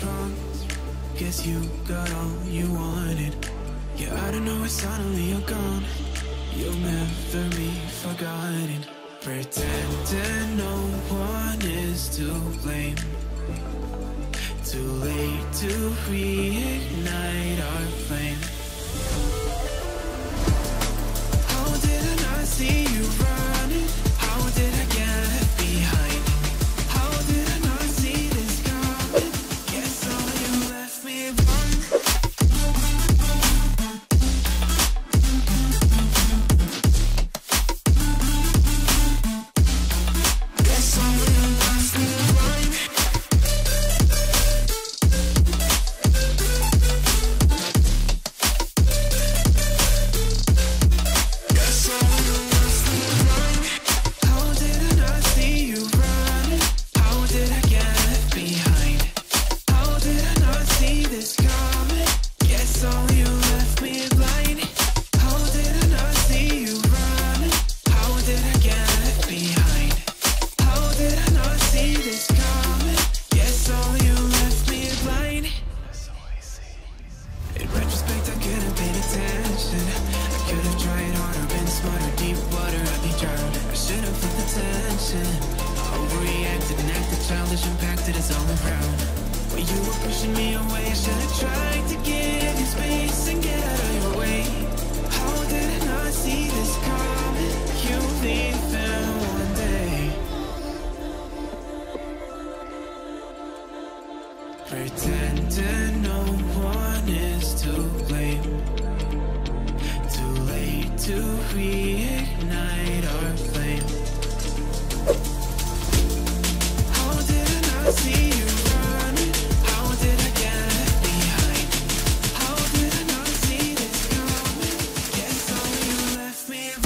was wrong. Guess you got all you wanted. Yeah, I don't know, it's suddenly you're gone. You'll never be forgotten. Pretending no one is to blame. Too late to reignite our flame. How didn't I see you running? How did I get behind? How didn't I see this coming? Guess all you left me blind. Guess all you left me blind. Overreacted and acted childish, impacted us all around. When you were pushing me away, I should have tried to give you space and get out of your way. How did I not see this coming? You leave in one day. Pretending no one is to blame. Too late to reignite our flame. See you running. How did I get behind? How did I not see this coming? Guess all you left me blind. Guess all you left me blind.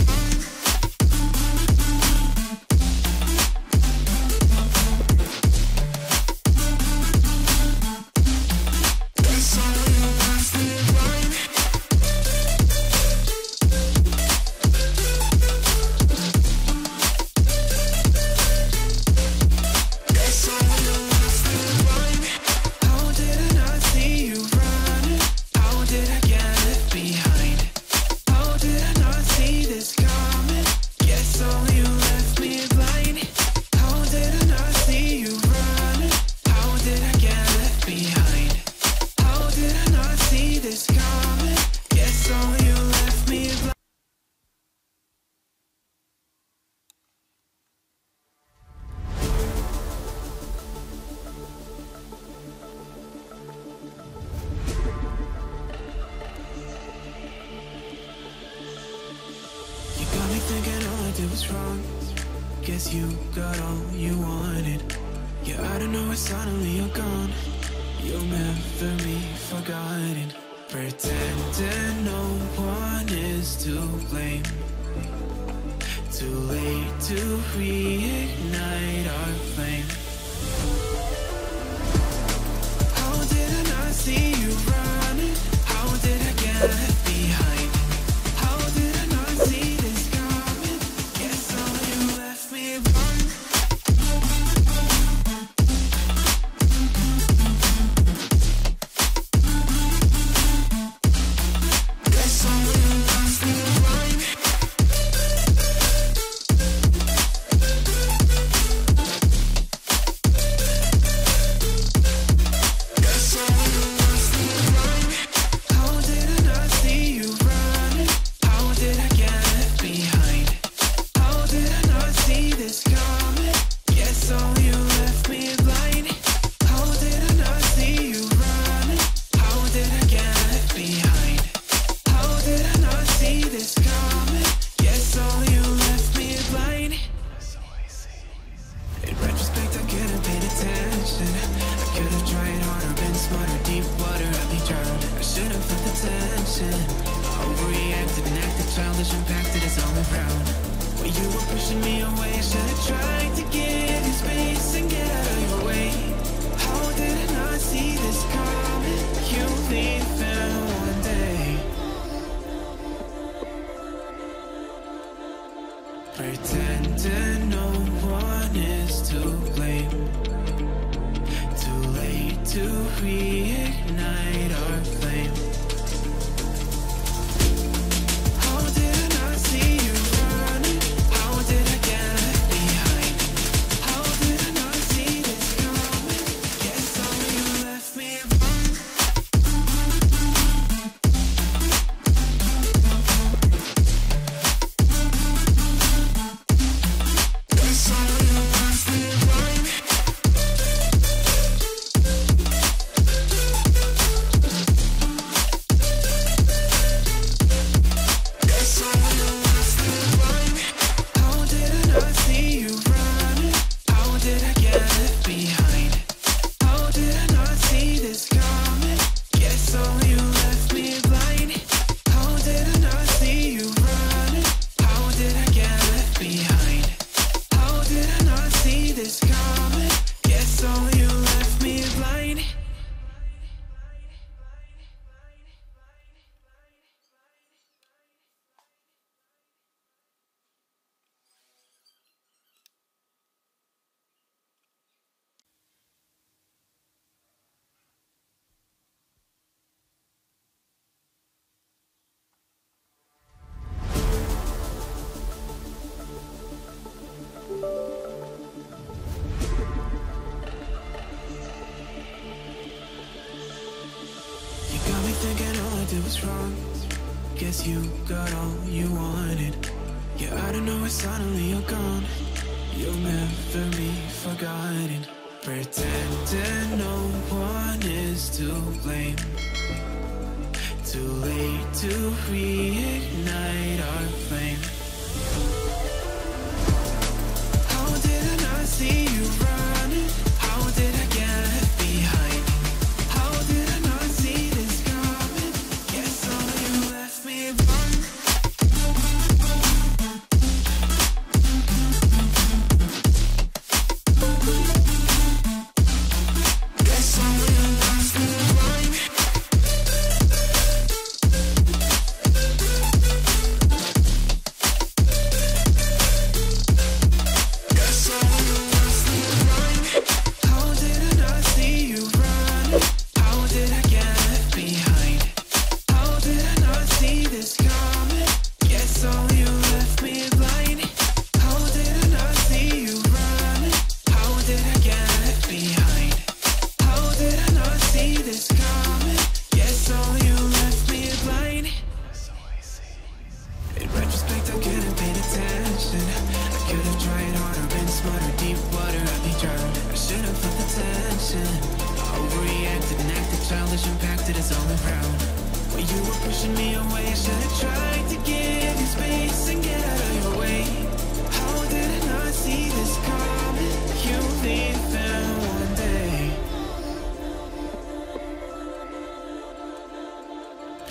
Thinking all I did was wrong. Guess you got all you wanted. Yeah, I don't know, it's suddenly you're gone. You'll never be forgotten. Pretending no one is to blame. Too late to reignite our flame. How didn't I see you running? How did I get behind? How did I not see this? Overreacted and acted childish, impacted us all around. When you were pushing me away, I should have tried to give you space and get out of your way. How did I not see this coming? You leave in one day. Pretending no one is to blame. too late to reignite our flame. Thinking all I did was wrong. Guess you got all you wanted. Yeah, I don't know, it's suddenly you're gone. You'll never be forgotten. Pretending no one is to blame. Too late to reignite our flame. How didn't I see you running? How did I get left behind? How did I not see this?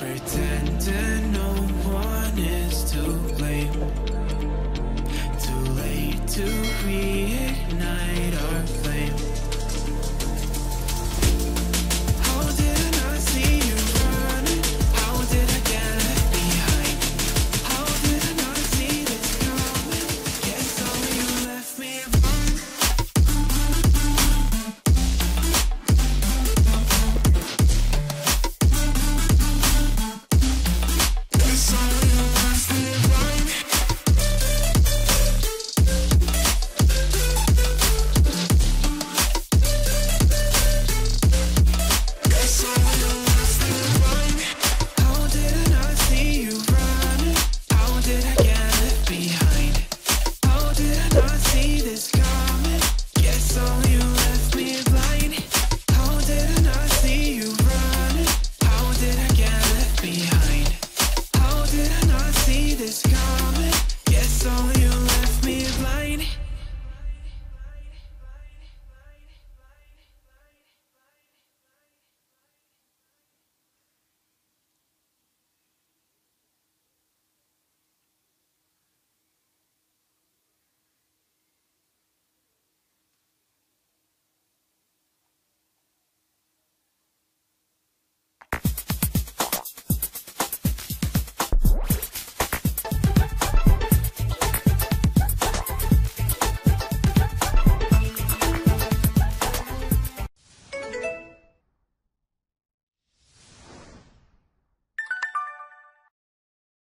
Pretending no one is to blame.